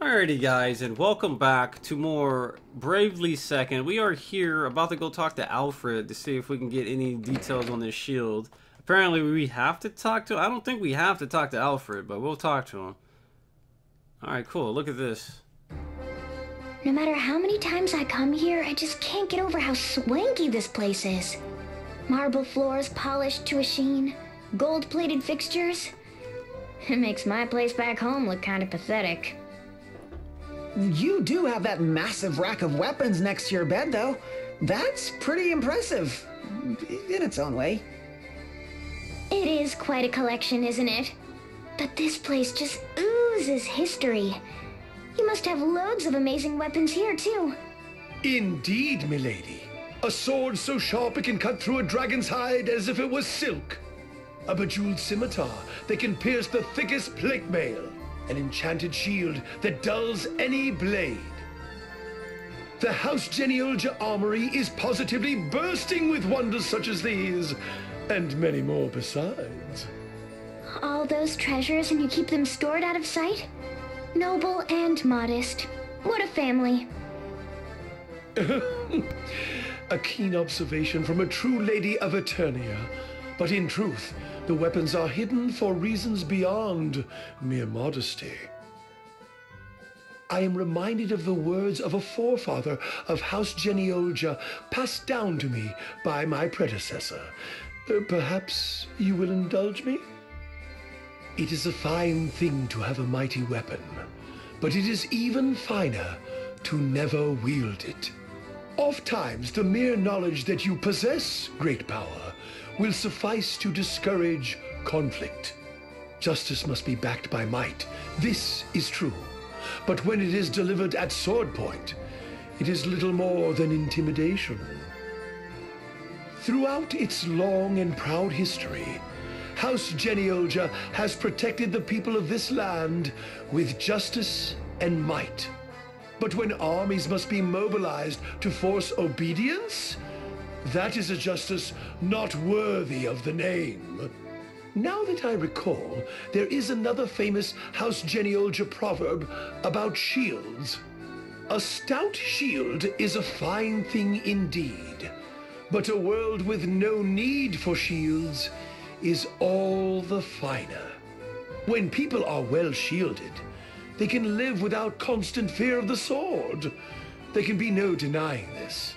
Alrighty guys, and welcome back to more Bravely Second. We are here about to go talk to Alfred to see if we can get any details on this shield. Apparently we have to talk to, I don't think we have to talk to Alfred, but we'll talk to him. Alright, cool, look at this. No matter how many times I come here, I just can't get over how swanky this place is. Marble floors polished to a sheen, gold-plated fixtures. It makes my place back home look kind of pathetic. You do have that massive rack of weapons next to your bed, though. That's pretty impressive, in its own way. It is quite a collection, isn't it? But this place just oozes history. You must have loads of amazing weapons here, too. Indeed, milady. A sword so sharp it can cut through a dragon's hide as if it was silk. A bejeweled scimitar that can pierce the thickest plate mail. An enchanted shield that dulls any blade. The House Geneolgia armory is positively bursting with wonders such as these, and many more besides. All those treasures, and you keep them stored out of sight? Noble and modest. What a family. A keen observation from a true lady of Eternia. But in truth, the weapons are hidden for reasons beyond mere modesty. I am reminded of the words of a forefather of House Geneolgia passed down to me by my predecessor. Perhaps you will indulge me? It is a fine thing to have a mighty weapon, but it is even finer to never wield it. Ofttimes, the mere knowledge that you possess great power will suffice to discourage conflict. Justice must be backed by might. This is true. But when it is delivered at sword point, it is little more than intimidation. Throughout its long and proud history, House Geneolgia has protected the people of this land with justice and might. But when armies must be mobilized to force obedience, that is a justice not worthy of the name. Now that I recall, there is another famous House Geneolgia proverb about shields. A stout shield is a fine thing indeed, but a world with no need for shields is all the finer. When people are well shielded, they can live without constant fear of the sword. There can be no denying this.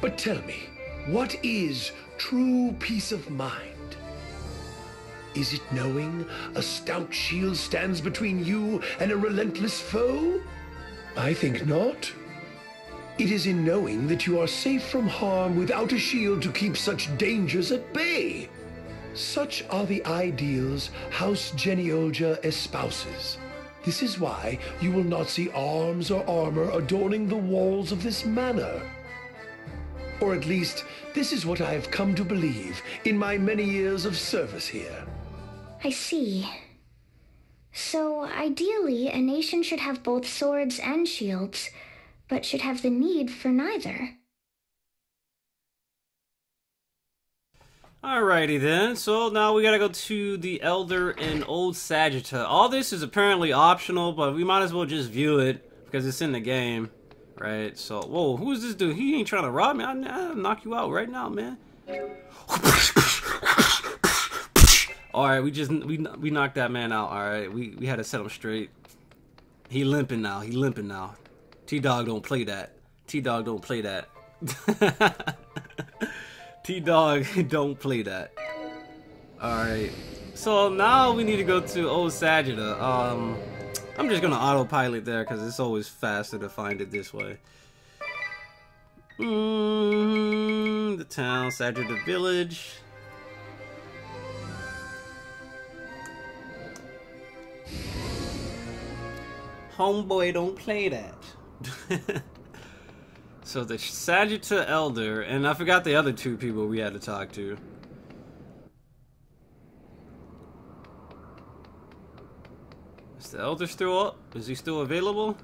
But tell me, what is true peace of mind? Is it knowing a stout shield stands between you and a relentless foe? I think not. It is in knowing that you are safe from harm without a shield to keep such dangers at bay. Such are the ideals House Geneolgia espouses. This is why you will not see arms or armor adorning the walls of this manor. Or at least, this is what I have come to believe in my many years of service here. I see. So, ideally, a nation should have both swords and shields, but should have the need for neither. Alrighty then, so now we gotta go to the Elder and Old Sagitta. All this is apparently optional, but we might as well just view it, because it's in the game, right? So, whoa, who is this dude? He ain't trying to rob me. I'll knock you out right now, man. Alright, we knocked that man out, alright? We had to set him straight. He limping now, T-Dog don't play that. T-Dog, don't play that. Alright. So now we need to go to Old Sagitta. I'm just gonna autopilot there because it's always faster to find it this way. The town, Sagitta Village. Homeboy, don't play that. So the Sagitta Elder, and I forgot the other two people we had to talk to. Is the Elder still up? Is he still available?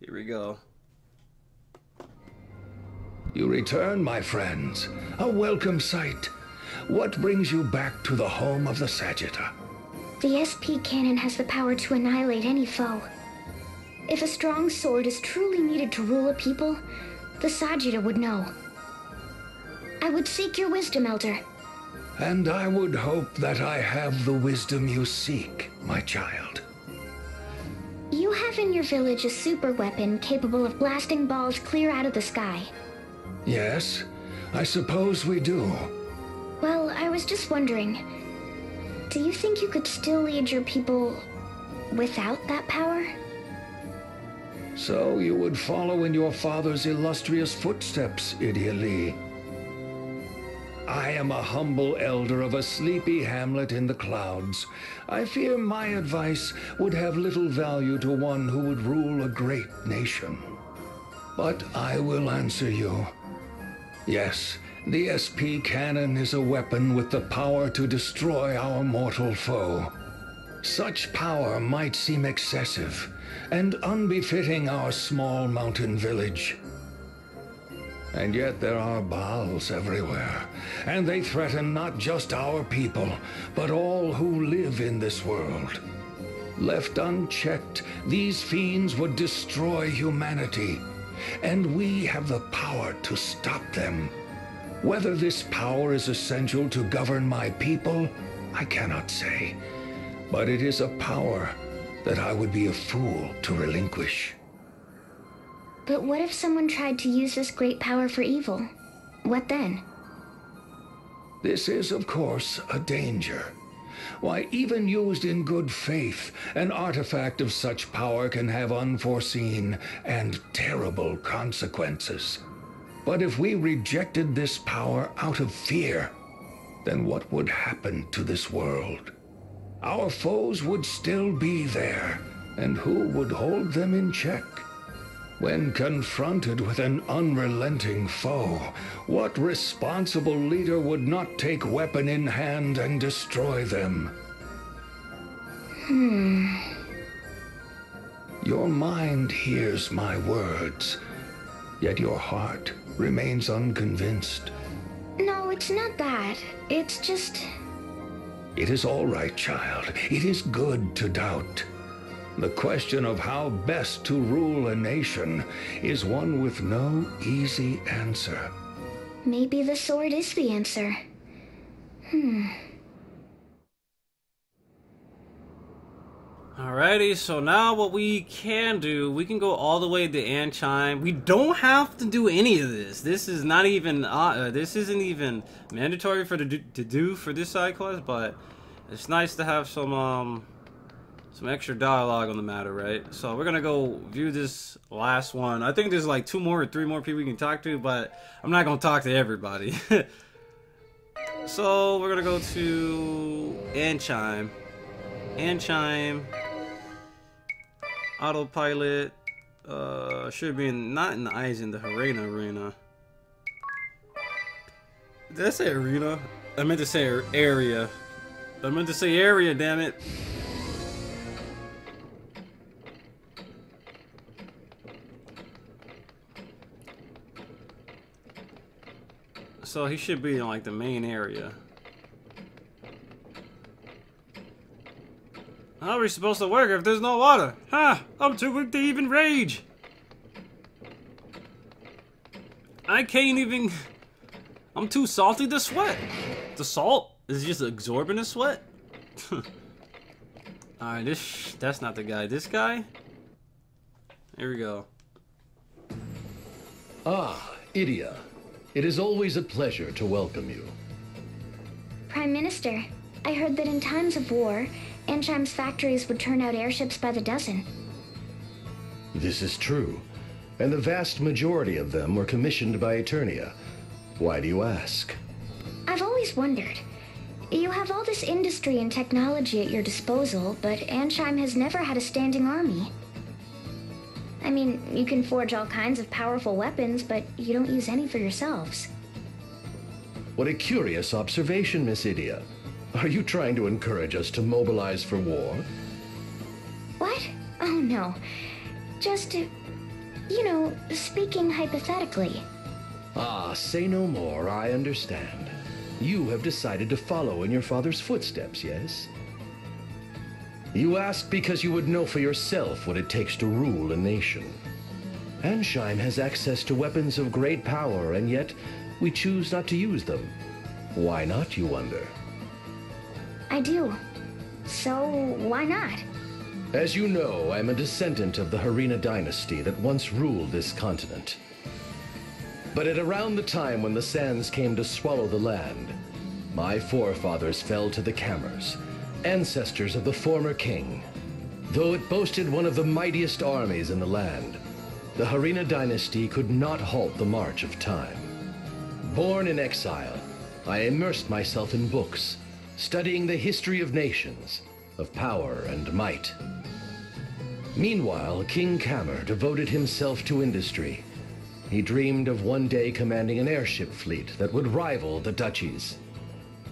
Here we go. You return, my friends. A welcome sight. What brings you back to the home of the Sagitta? The SP cannon has the power to annihilate any foe. If a strong sword is truly needed to rule a people, the Sajida would know. I would seek your wisdom, Elder. And I would hope that I have the wisdom you seek, my child. You have in your village a super weapon capable of blasting balls clear out of the sky. Yes, I suppose we do. Well, I was just wondering, do you think you could still lead your people without that power? So you would follow in your father's illustrious footsteps, Idalia. I am a humble elder of a sleepy hamlet in the clouds. I fear my advice would have little value to one who would rule a great nation. But I will answer you. Yes, the SP cannon is a weapon with the power to destroy our mortal foe. Such power might seem excessive and unbefitting our small mountain village. And yet there are Baals everywhere, and they threaten not just our people, but all who live in this world. Left unchecked, these fiends would destroy humanity, and we have the power to stop them. Whether this power is essential to govern my people, I cannot say, but it is a power that I would be a fool to relinquish. But what if someone tried to use this great power for evil? What then? This is, of course, a danger. Why, even used in good faith, an artifact of such power can have unforeseen and terrible consequences. But if we rejected this power out of fear, then what would happen to this world? Our foes would still be there, and who would hold them in check? When confronted with an unrelenting foe, what responsible leader would not take weapon in hand and destroy them? Your mind hears my words, yet your heart remains unconvinced. No, it's not that. It's just... It is all right, child. It is good to doubt. The question of how best to rule a nation is one with no easy answer. Maybe the sword is the answer. Alrighty, so now what we can do, we can go all the way to Ancheim. We don't have to do any of this. This is not even, this isn't even mandatory for to do for this side quest, but it's nice to have some extra dialogue on the matter, right? So we're gonna go view this last one. I think there's like 2 more or 3 more people we can talk to, but I'm not gonna talk to everybody. So we're gonna go to Ancheim. Ancheim. Autopilot. Should be not in the Eisen, the Harina arena. Did I say arena? I meant to say area. I meant to say area, damn it. So he should be in like the main area. How are we supposed to work if there's no water? Huh? I'm too weak to even rage. I can't even. I'm too salty to sweat. The salt is just absorbing the sweat. Alright, that's not the guy. This guy? Here we go. Ah, Idia. It is always a pleasure to welcome you. Prime Minister, I heard that in times of war, Ancheim's factories would turn out airships by the dozen. This is true, and the vast majority of them were commissioned by Eternia. Why do you ask? I've always wondered. You have all this industry and technology at your disposal, but Ancheim has never had a standing army. I mean, you can forge all kinds of powerful weapons, but you don't use any for yourselves. What a curious observation, Miss Idia. Are you trying to encourage us to mobilize for war? What? Oh, no. Just, you know, speaking hypothetically. Ah, say no more. I understand. You have decided to follow in your father's footsteps, yes? You ask because you would know for yourself what it takes to rule a nation. Ancheim has access to weapons of great power, and yet we choose not to use them. Why not, you wonder? I do. So, why not? As you know, I'm a descendant of the Harina dynasty that once ruled this continent. But at around the time when the sands came to swallow the land, my forefathers fell to the Khmer's, ancestors of the former king. Though it boasted one of the mightiest armies in the land, the Harina dynasty could not halt the march of time. Born in exile, I immersed myself in books, studying the history of nations, of power and might. Meanwhile, King Khamer devoted himself to industry. He dreamed of one day commanding an airship fleet that would rival the duchies.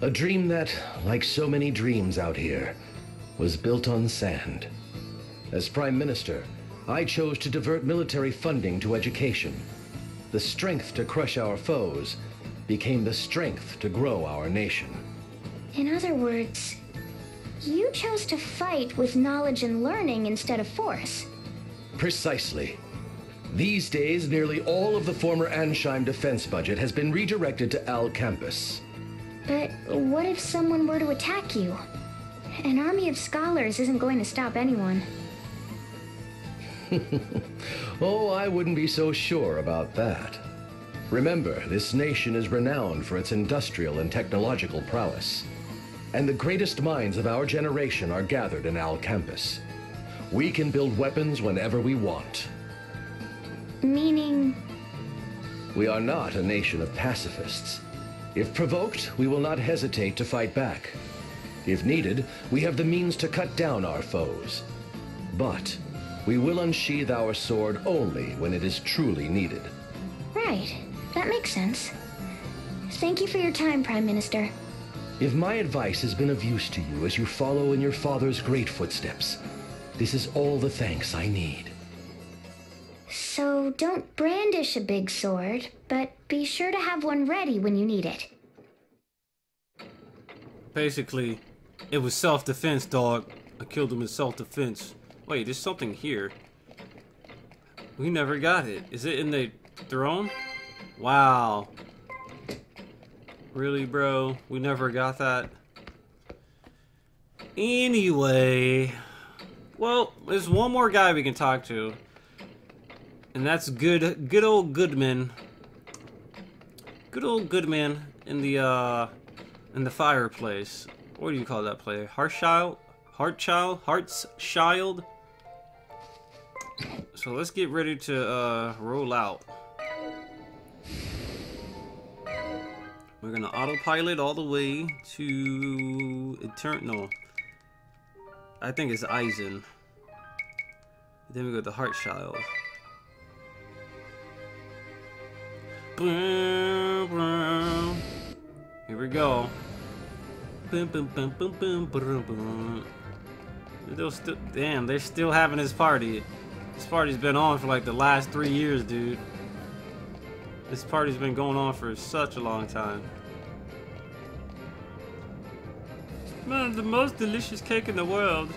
A dream that, like so many dreams out here, was built on sand. As Prime Minister, I chose to divert military funding to education. The strength to crush our foes became the strength to grow our nation. In other words, you chose to fight with knowledge and learning instead of force. Precisely. These days, nearly all of the former Ancheim defense budget has been redirected to Al-Campus. But what if someone were to attack you? An army of scholars isn't going to stop anyone. Oh, I wouldn't be so sure about that. Remember, this nation is renowned for its industrial and technological prowess. And the greatest minds of our generation are gathered in Al-Campus. We can build weapons whenever we want. Meaning? We are not a nation of pacifists. If provoked, we will not hesitate to fight back. If needed, we have the means to cut down our foes. But we will unsheathe our sword only when it is truly needed. Right. That makes sense. Thank you for your time, Prime Minister. If my advice has been of use to you as you follow in your father's great footsteps, this is all the thanks I need. So don't brandish a big sword, but be sure to have one ready when you need it. Basically, it was self-defense, dog. I killed him in self-defense. Wait, there's something here. We never got it. Is it in the throne? Wow. Really, bro? We never got that? Anyway. Well, there's one more guy we can talk to. And that's good old Goodman. Good old Goodman in the fireplace. What do you call that player? Hartschild? Hartschild? Hartschild? So let's get ready to roll out. We're gonna autopilot all the way to Eternal. I think it's Eisen. Then we go to Hartschild. Here we go. Damn, they're still having this party. This party's been on for like the last 3 years, dude. This party's been going on for such a long time. Man, the most delicious cake in the world.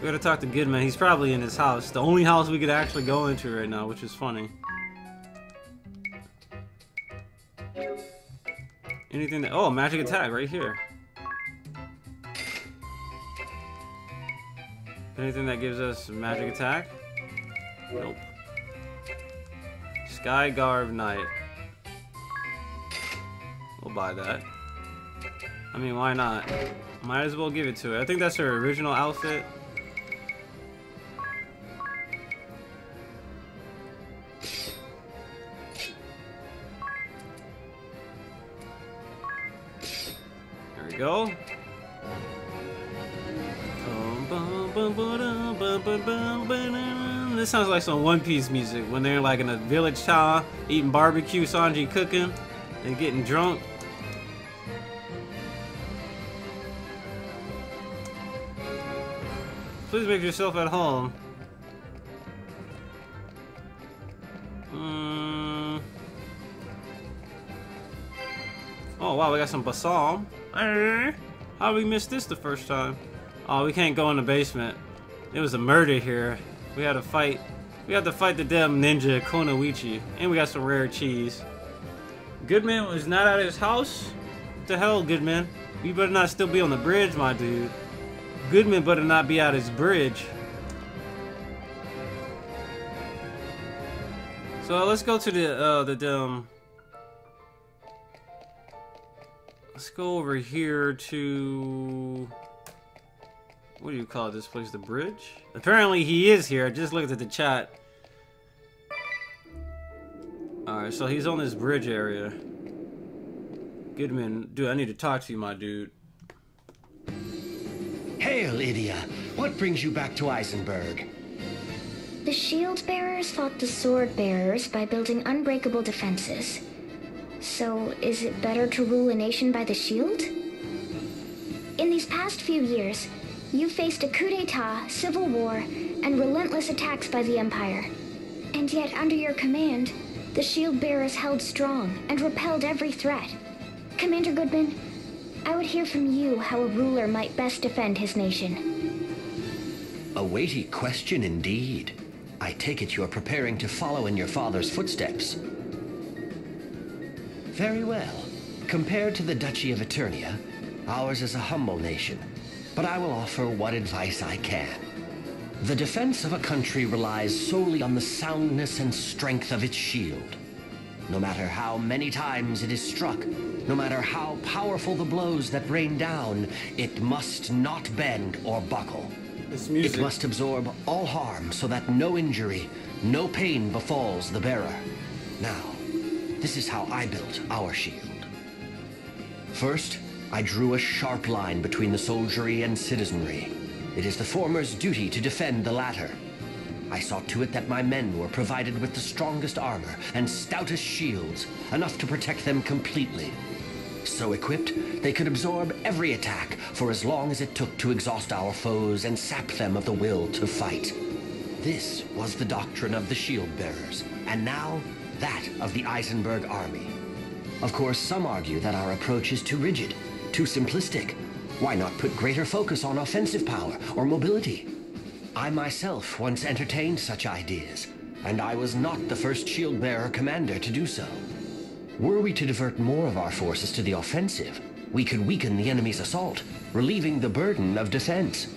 We gotta talk to Goodman. He's probably in his house. The only house we could actually go into right now, which is funny. Anything that... Oh, magic attack right here. Anything that gives us magic attack? Nope. Sky Garb Knight. We'll buy that. I mean, why not? Might as well give it to her. I think that's her original outfit. There we go. This sounds like some One Piece music when they're like in a village town eating barbecue, Sanji cooking and getting drunk. Please make yourself at home. Oh wow, we got some balsam. How did we miss this the first time? Oh, we can't go in the basement. There was a murder here. We had a fight. We have to fight the damn ninja Konoichi, and we got some rare cheese. Goodman was not out of his house? What the hell, Goodman? You better not still be on the bridge, my dude. Goodman better not be out his bridge. So let's go to let's go over here to... What do you call this place? The bridge? Apparently he is here. I just looked at the chat. Alright, so he's on this bridge area. Goodman, dude, I need to talk to you, my dude. Hail, Idia. What brings you back to Eisenberg? The shield bearers fought the sword bearers by building unbreakable defenses. So, is it better to rule a nation by the shield? In these past few years, you faced a coup d'etat, civil war, and relentless attacks by the Empire. And yet, under your command, the shield bearers held strong and repelled every threat. Commander Goodman, I would hear from you how a ruler might best defend his nation. A weighty question indeed. I take it you are preparing to follow in your father's footsteps. Very well. Compared to the Duchy of Eternia, ours is a humble nation. But I will offer what advice I can. The defense of a country relies solely on the soundness and strength of its shield. No matter how many times it is struck, no matter how powerful the blows that rain down, it must not bend or buckle. It must absorb all harm so that no injury, no pain befalls the bearer. Now, this is how I built our shield. First, I drew a sharp line between the soldiery and citizenry. It is the former's duty to defend the latter. I saw to it that my men were provided with the strongest armor and stoutest shields, enough to protect them completely. So equipped, they could absorb every attack for as long as it took to exhaust our foes and sap them of the will to fight. This was the doctrine of the shield bearers, and now that of the Eisenberg army. Of course, some argue that our approach is too rigid, too simplistic. Why not put greater focus on offensive power or mobility? I myself once entertained such ideas, and I was not the first shield bearer commander to do so. Were we to divert more of our forces to the offensive, we could weaken the enemy's assault, relieving the burden of defense.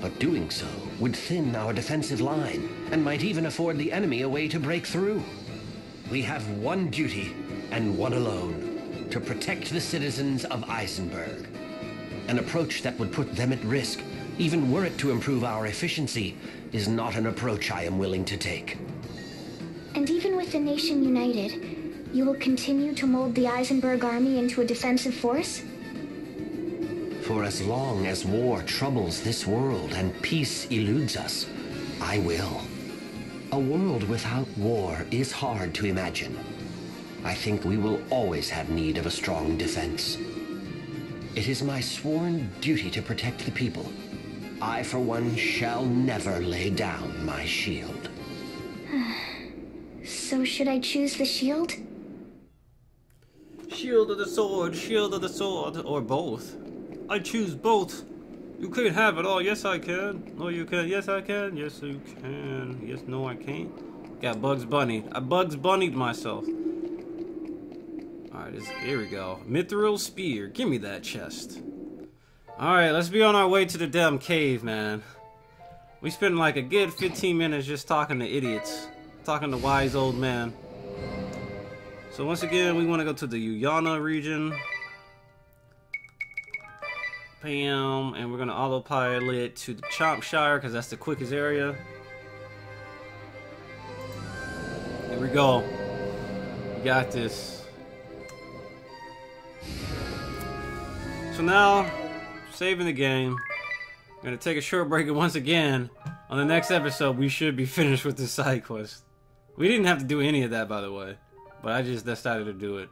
But doing so would thin our defensive line and might even afford the enemy a way to break through. We have one duty, and one alone, to protect the citizens of Eisenberg. An approach that would put them at risk, even were it to improve our efficiency, is not an approach I am willing to take. And even with the nation united, you will continue to mold the Eisenberg army into a defensive force? For as long as war troubles this world and peace eludes us, I will. A world without war is hard to imagine. I think we will always have need of a strong defense. It is my sworn duty to protect the people. I, for one, shall never lay down my shield. So should I choose the shield? Shield of the sword, or both. I choose both. You can't have it all. Yes, I can. No, you can. Yes, I can. Yes, you can. Yes, no, I can't. Got Bugs Bunny. I Bugs Bunnied myself. Alright, here we go. Mithril Spear. Give me that chest. Alright, let's be on our way to the damn cave, man. We spent like a good 15 minutes just talking to idiots. Talking to wise old man. So once again, we want to go to the Uyana region. Bam. And we're going to autopilot to the Chompshire because that's the quickest area. Here we go. We got this. So now, saving the game. I'm gonna take a short break, and once again, on the next episode, we should be finished with the side quest. We didn't have to do any of that, by the way, but I just decided to do it.